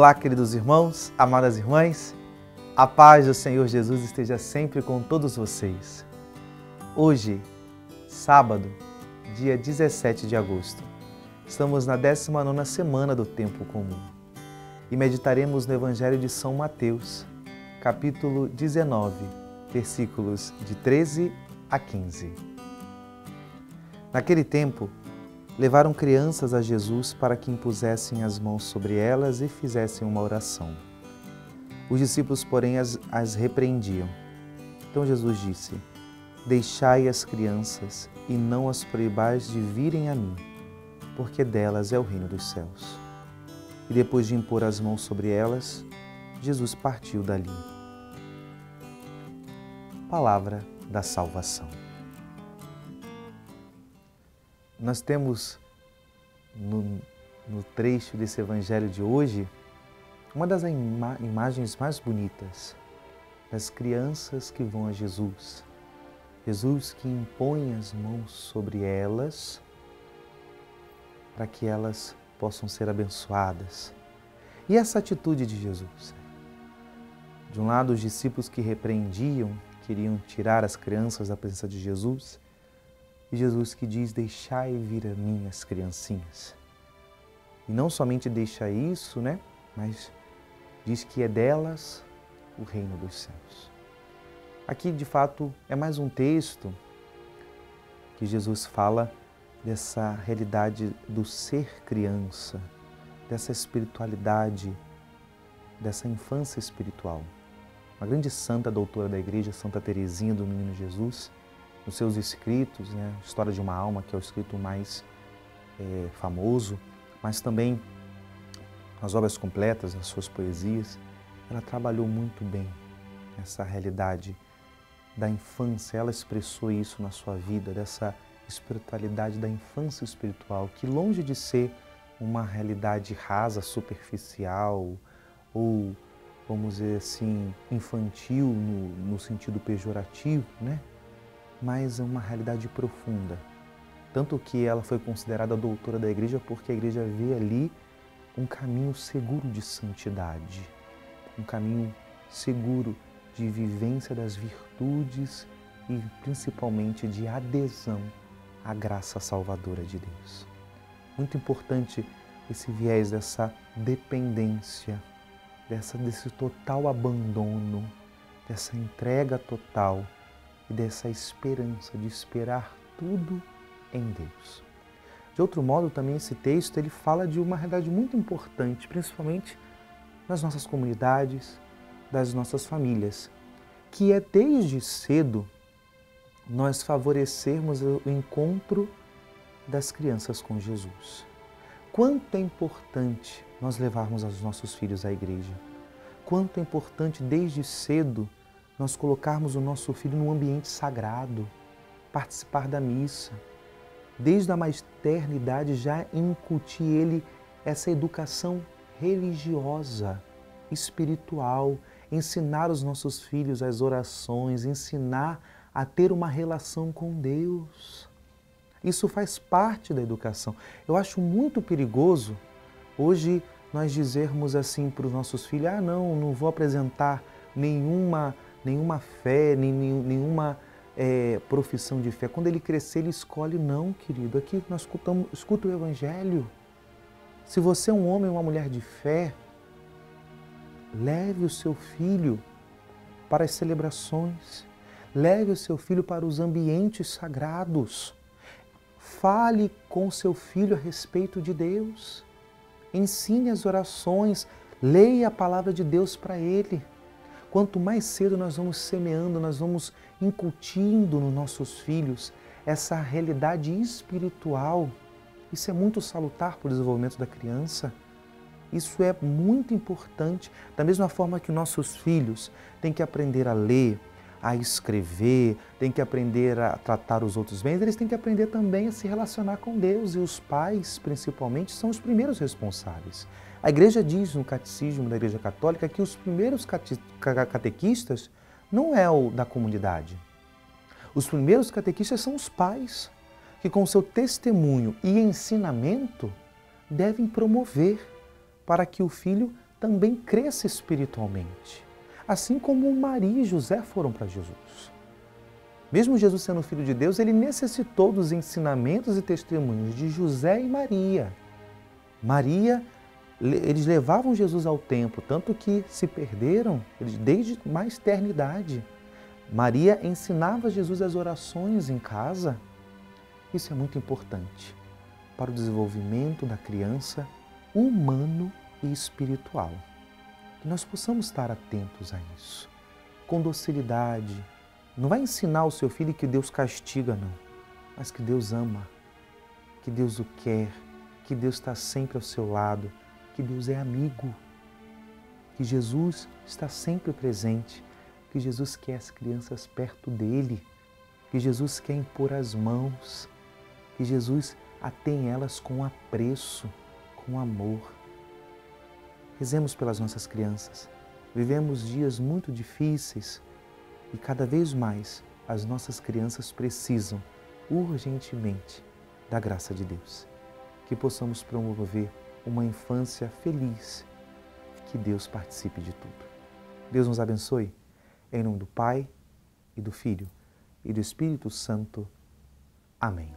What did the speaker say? Olá, queridos irmãos, amadas irmãs, a paz do Senhor Jesus esteja sempre com todos vocês. Hoje, sábado, dia 17 de agosto, estamos na 19ª semana do Tempo Comum e meditaremos no Evangelho de São Mateus, capítulo 19, versículos de 13 a 15. Naquele tempo, levaram crianças a Jesus para que impusessem as mãos sobre elas e fizessem uma oração. Os discípulos, porém, as repreendiam. Então Jesus disse: Deixai as crianças e não as proibais de virem a mim, porque delas é o reino dos céus. E depois de impor as mãos sobre elas, Jesus partiu dali. Palavra da Salvação. Nós temos no trecho desse Evangelho de hoje uma das imagens mais bonitas das crianças que vão a Jesus. Jesus que impõe as mãos sobre elas para que elas possam ser abençoadas. E essa atitude de Jesus? De um lado, os discípulos que repreendiam, queriam tirar as crianças da presença de Jesus, e Jesus que diz: deixai vir a mim as criancinhas. E não somente deixa isso, mas diz que é delas o reino dos céus. Aqui, de fato, é mais um texto que Jesus fala dessa realidade do ser criança, dessa espiritualidade, dessa infância espiritual. Uma grande santa doutora da Igreja, Santa Teresinha do Menino Jesus, nos seus escritos, História de uma Alma, que é o escrito mais famoso, mas também nas obras completas, nas suas poesias, ela trabalhou muito bem essa realidade da infância. Ela expressou isso na sua vida, dessa espiritualidade da infância espiritual, que longe de ser uma realidade rasa, superficial ou, vamos dizer assim, infantil no sentido pejorativo, mas é uma realidade profunda. Tanto que ela foi considerada doutora da Igreja porque a Igreja vê ali um caminho seguro de santidade, um caminho seguro de vivência das virtudes e principalmente de adesão à graça salvadora de Deus. Muito importante esse viés dessa dependência, desse total abandono, dessa entrega total, e dessa esperança de esperar tudo em Deus. De outro modo, também esse texto ele fala de uma realidade muito importante, principalmente nas nossas comunidades, das nossas famílias, que é desde cedo nós favorecermos o encontro das crianças com Jesus. Quanto é importante nós levarmos os nossos filhos à igreja. Quanto é importante desde cedo nós colocarmos o nosso filho num ambiente sagrado, participar da missa, desde a mais terna idade já incutir ele essa educação religiosa, espiritual, ensinar os nossos filhos as orações, ensinar a ter uma relação com Deus. Isso faz parte da educação. Eu acho muito perigoso hoje nós dizermos assim para os nossos filhos: ah, não vou apresentar nenhuma fé, nenhuma profissão de fé. Quando ele crescer, ele escolhe. Não, querido, aqui nós escuta o Evangelho. Se você é um homem ou uma mulher de fé, leve o seu filho para as celebrações, leve o seu filho para os ambientes sagrados, fale com seu filho a respeito de Deus, ensine as orações, leia a palavra de Deus para ele. Quanto mais cedo nós vamos semeando, nós vamos incutindo nos nossos filhos essa realidade espiritual, isso é muito salutar para o desenvolvimento da criança. Isso é muito importante. Da mesma forma que nossos filhos têm que aprender a ler, a escrever, têm que aprender a tratar os outros bens, eles têm que aprender também a se relacionar com Deus. E os pais, principalmente, são os primeiros responsáveis. A Igreja diz no Catecismo da Igreja Católica que os primeiros catequistas não é o da comunidade. Os primeiros catequistas são os pais, que com seu testemunho e ensinamento devem promover para que o filho também cresça espiritualmente, assim como Maria e José foram para Jesus. Mesmo Jesus sendo filho de Deus, ele necessitou dos ensinamentos e testemunhos de José e Maria. Eles levavam Jesus ao templo, tanto que se perderam desde mais terna idade. Maria ensinava Jesus as orações em casa. Isso é muito importante para o desenvolvimento da criança humano e espiritual. Que nós possamos estar atentos a isso, com docilidade. Não vai ensinar o seu filho que Deus castiga, não, mas que Deus ama, que Deus o quer, que Deus está sempre ao seu lado, que Deus é amigo, que Jesus está sempre presente, que Jesus quer as crianças perto dele, que Jesus quer impor as mãos, que Jesus atém elas com apreço, com amor. Rezemos pelas nossas crianças. Vivemos dias muito difíceis e cada vez mais as nossas crianças precisam urgentemente da graça de Deus. Que possamos promover uma infância feliz, que Deus participe de tudo. Deus nos abençoe, em nome do Pai, e do Filho, e do Espírito Santo. Amém.